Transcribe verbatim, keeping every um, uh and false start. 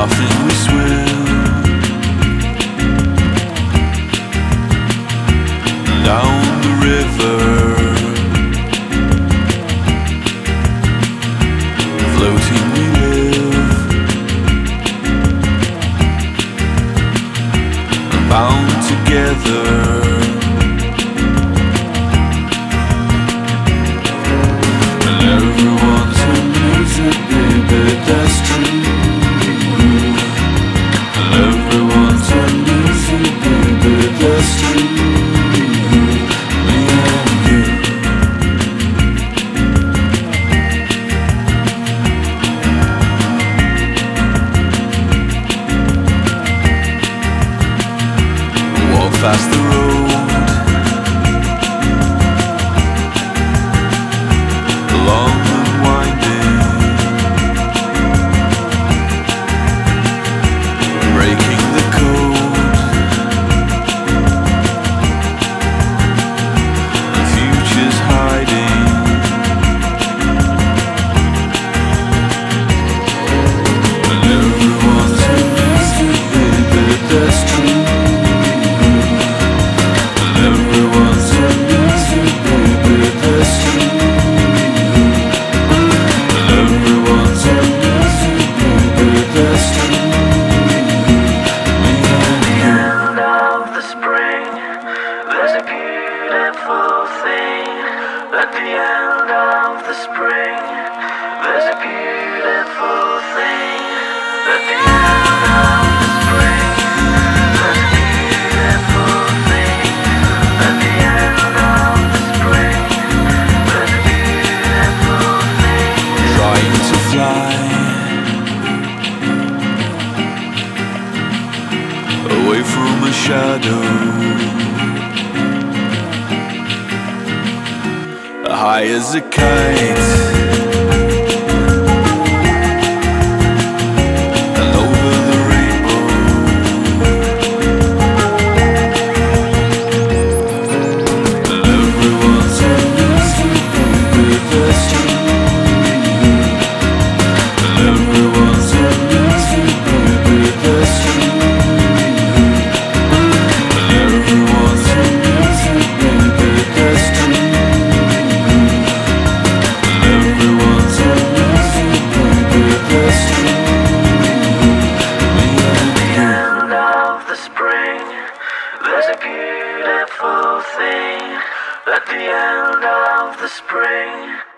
off and we swim. Down the river, floating we live, bound together. Past the road, long and winding, breaking the code. The future's hiding, and everyone's amazed at the street. At the end of the spring, there's a beautiful thing. At the end of the spring, there's a beautiful thing. At the end of the spring, there's a beautiful thing. Trying to fly away from a shadow, high as a kite. At the end of the spring.